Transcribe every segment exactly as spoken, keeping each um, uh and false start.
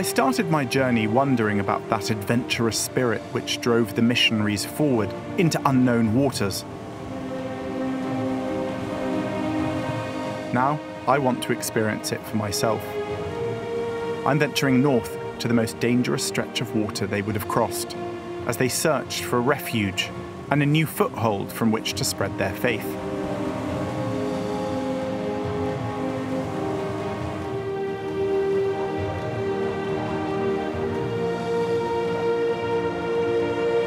I started my journey wondering about that adventurous spirit which drove the missionaries forward into unknown waters. Now, I want to experience it for myself. I'm venturing north to the most dangerous stretch of water they would have crossed, as they searched for refuge and a new foothold from which to spread their faith.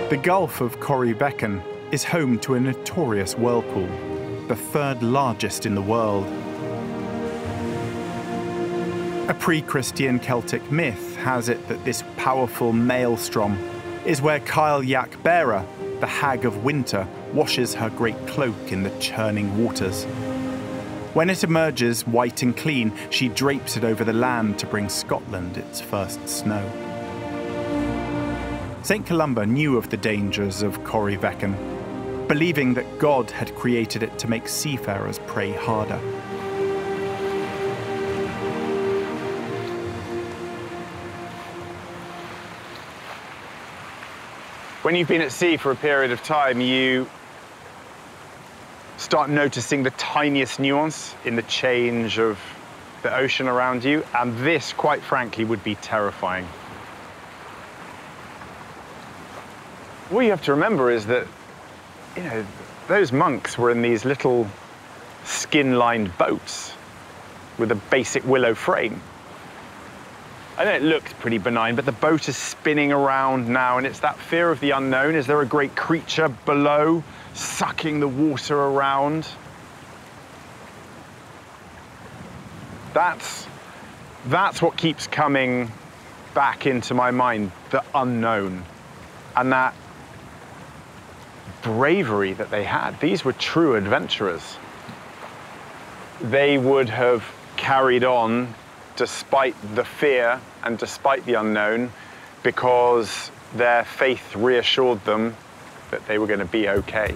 The Gulf of Corryvreckan is home to a notorious whirlpool, the third largest in the world. A pre-Christian Celtic myth has it that this powerful maelstrom is where Cailleach Bheur, the hag of winter, washes her great cloak in the churning waters. When it emerges white and clean, she drapes it over the land to bring Scotland its first snow. Saint Columba knew of the dangers of Corryvreckan, believing that God had created it to make seafarers prey harder. When you've been at sea for a period of time, you start noticing the tiniest nuance in the change of the ocean around you, and this, quite frankly, would be terrifying. What you have to remember is that, you know, those monks were in these little skin-lined boats with a basic willow frame. I know it looks pretty benign, but the boat is spinning around now, and it's that fear of the unknown. Is there a great creature below sucking the water around? That's, that's what keeps coming back into my mind, the unknown, and that bravery that they had. These were true adventurers. They would have carried on despite the fear and despite the unknown, because their faith reassured them that they were going to be okay.